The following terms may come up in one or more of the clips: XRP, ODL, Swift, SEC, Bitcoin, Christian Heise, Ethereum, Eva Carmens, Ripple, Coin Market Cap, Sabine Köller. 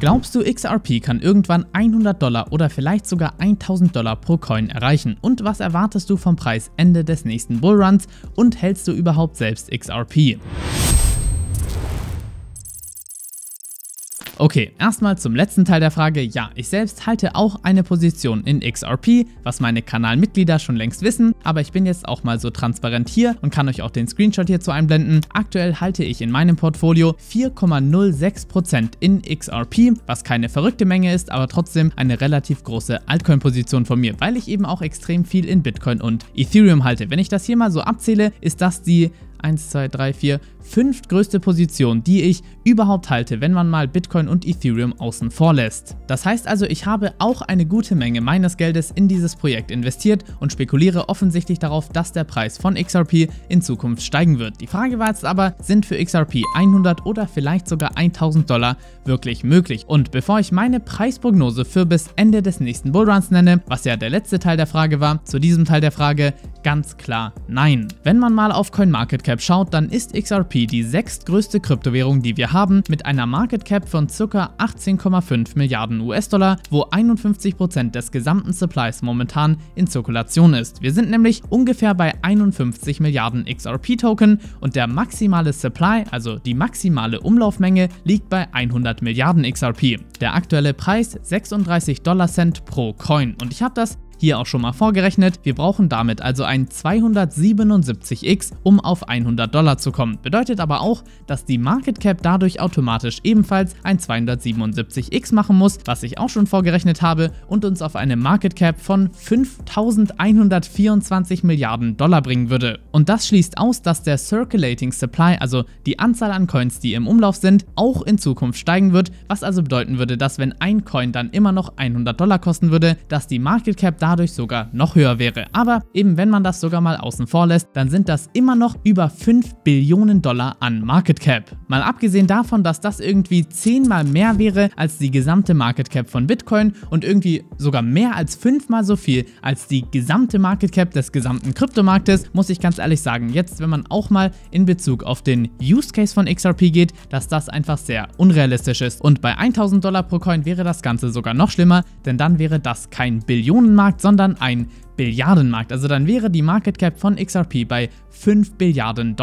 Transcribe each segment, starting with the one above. Glaubst du, XRP kann irgendwann $100 oder vielleicht sogar $1000 pro Coin erreichen? Und was erwartest du vom Preis Ende des nächsten Bullruns und hältst du überhaupt selbst XRP? Okay, erstmal zum letzten Teil der Frage. Ja, ich selbst halte auch eine Position in XRP, was meine Kanalmitglieder schon längst wissen, aber ich bin jetzt auch mal so transparent hier und kann euch auch den Screenshot hierzu einblenden. Aktuell halte ich in meinem Portfolio 4,06% in XRP, was keine verrückte Menge ist, aber trotzdem eine relativ große Altcoin-Position von mir, weil ich eben auch extrem viel in Bitcoin und Ethereum halte. Wenn ich das hier mal so abzähle, ist das die 5. größte Position, die ich überhaupt halte, wenn man mal Bitcoin und Ethereum außen vor lässt. Das heißt also, ich habe auch eine gute Menge meines Geldes in dieses Projekt investiert und spekuliere offensichtlich darauf, dass der Preis von XRP in Zukunft steigen wird. Die Frage war jetzt aber, sind für XRP 100 oder vielleicht sogar $1000 wirklich möglich? Und bevor ich meine Preisprognose für bis Ende des nächsten Bullruns nenne, was ja der letzte Teil der Frage war, zu diesem Teil der Frage ganz klar nein. Wenn man mal auf Coin Market Cap schaut, dann ist XRP die 6. größte Kryptowährung, die wir haben, mit einer Market Cap von ca. 18,5 Milliarden US-Dollar, wo 51% des gesamten Supplies momentan in Zirkulation ist. Wir sind nämlich ungefähr bei 51 Milliarden XRP-Token und der maximale Supply, also die maximale Umlaufmenge, liegt bei 100 Milliarden XRP. Der aktuelle Preis 36 Dollar-Cent pro Coin, und ich habe das hier auch schon mal vorgerechnet. Wir brauchen damit also ein 277x, um auf $100 zu kommen. Bedeutet aber auch, dass die Market Cap dadurch automatisch ebenfalls ein 277x machen muss, was ich auch schon vorgerechnet habe und uns auf eine Market Cap von 5.124 Milliarden Dollar bringen würde. Und das schließt aus, dass der Circulating Supply, also die Anzahl an Coins, die im Umlauf sind, auch in Zukunft steigen wird, was also bedeuten würde, dass wenn ein Coin dann immer noch $100 kosten würde, dass die Market Cap dadurch sogar noch höher wäre. Aber eben, wenn man das sogar mal außen vor lässt, dann sind das immer noch über $5 Billionen an Market Cap. Mal abgesehen davon, dass das irgendwie 10-mal mehr wäre als die gesamte Market Cap von Bitcoin und irgendwie sogar mehr als 5-mal so viel als die gesamte Market Cap des gesamten Kryptomarktes, muss ich ganz ehrlich sagen, jetzt, wenn man auch mal in Bezug auf den Use Case von XRP geht, dass das einfach sehr unrealistisch ist. Und bei $1000 pro Coin wäre das Ganze sogar noch schlimmer, denn dann wäre das kein Billionenmarkt, sondern ein Billiardenmarkt. Also dann wäre die Market Cap von XRP bei $5 Billiarden.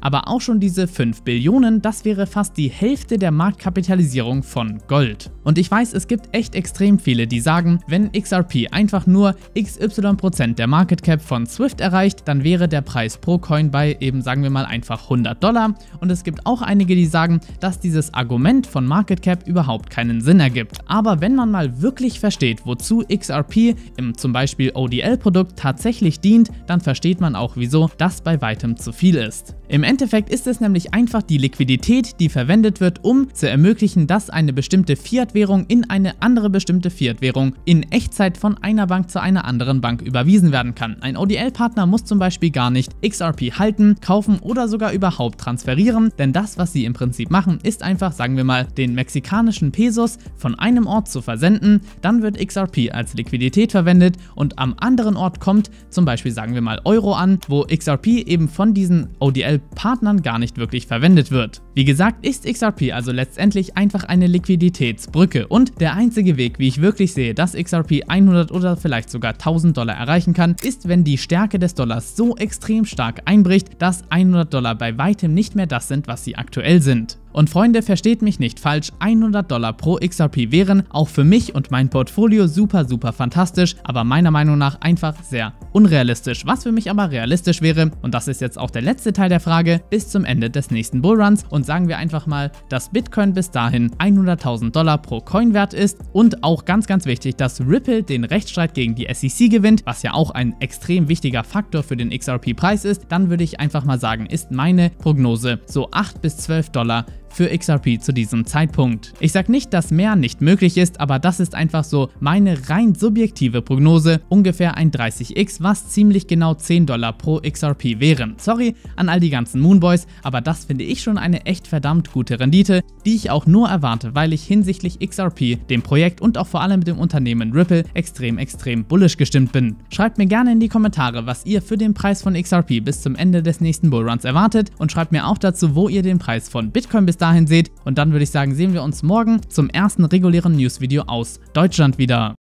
Aber auch schon diese 5 Billionen, das wäre fast die Hälfte der Marktkapitalisierung von Gold. Und ich weiß, es gibt echt extrem viele, die sagen, wenn XRP einfach nur XY% der Market Cap von Swift erreicht, dann wäre der Preis pro Coin bei eben, sagen wir mal, einfach $100. Und es gibt auch einige, die sagen, dass dieses Argument von Market Cap überhaupt keinen Sinn ergibt. Aber wenn man mal wirklich versteht, wozu XRP im zum Beispiel ODL Produkt tatsächlich dient, dann versteht man auch, wieso das bei weitem zu viel ist. Im Endeffekt ist es nämlich einfach die Liquidität, die verwendet wird, um zu ermöglichen, dass eine bestimmte Fiat-Währung in eine andere bestimmte Fiat-Währung in Echtzeit von einer Bank zu einer anderen Bank überwiesen werden kann. Ein ODL-Partner muss zum Beispiel gar nicht XRP halten, kaufen oder sogar überhaupt transferieren, denn das, was sie im Prinzip machen, ist einfach, sagen wir mal, den mexikanischen Pesos von einem Ort zu versenden, dann wird XRP als Liquidität verwendet und am anderen Ort kommt, zum Beispiel sagen wir mal Euro an, wo XRP eben von diesen ODL-Partnern gar nicht wirklich verwendet wird. Wie gesagt, ist XRP also letztendlich einfach eine Liquiditätsbrücke und der einzige Weg, wie ich wirklich sehe, dass XRP 100 oder vielleicht sogar $1000 erreichen kann, ist, wenn die Stärke des Dollars so extrem stark einbricht, dass $100 bei weitem nicht mehr das sind, was sie aktuell sind. Und Freunde, versteht mich nicht falsch, $100 pro XRP wären auch für mich und mein Portfolio super, super fantastisch, aber meiner Meinung nach einfach sehr unrealistisch. Was für mich aber realistisch wäre, und das ist jetzt auch der letzte Teil der Frage, bis zum Ende des nächsten Bullruns, und sagen wir einfach mal, dass Bitcoin bis dahin $100.000 pro Coin wert ist und auch ganz, ganz wichtig, dass Ripple den Rechtsstreit gegen die SEC gewinnt, was ja auch ein extrem wichtiger Faktor für den XRP-Preis ist. Dann würde ich einfach mal sagen, ist meine Prognose so $8 bis $12 für XRP zu diesem Zeitpunkt. Ich sage nicht, dass mehr nicht möglich ist, aber das ist einfach so meine rein subjektive Prognose, ungefähr ein 30x, was ziemlich genau $10 pro XRP wären. Sorry an all die ganzen Moonboys, aber das finde ich schon eine echt verdammt gute Rendite, die ich auch nur erwarte, weil ich hinsichtlich XRP, dem Projekt und auch vor allem mit dem Unternehmen Ripple extrem, extrem bullish gestimmt bin. Schreibt mir gerne in die Kommentare, was ihr für den Preis von XRP bis zum Ende des nächsten Bullruns erwartet, und schreibt mir auch dazu, wo ihr den Preis von Bitcoin bis dahin dahin seht. Und dann würde ich sagen, sehen wir uns morgen zum ersten regulären News-Video aus Deutschland wieder.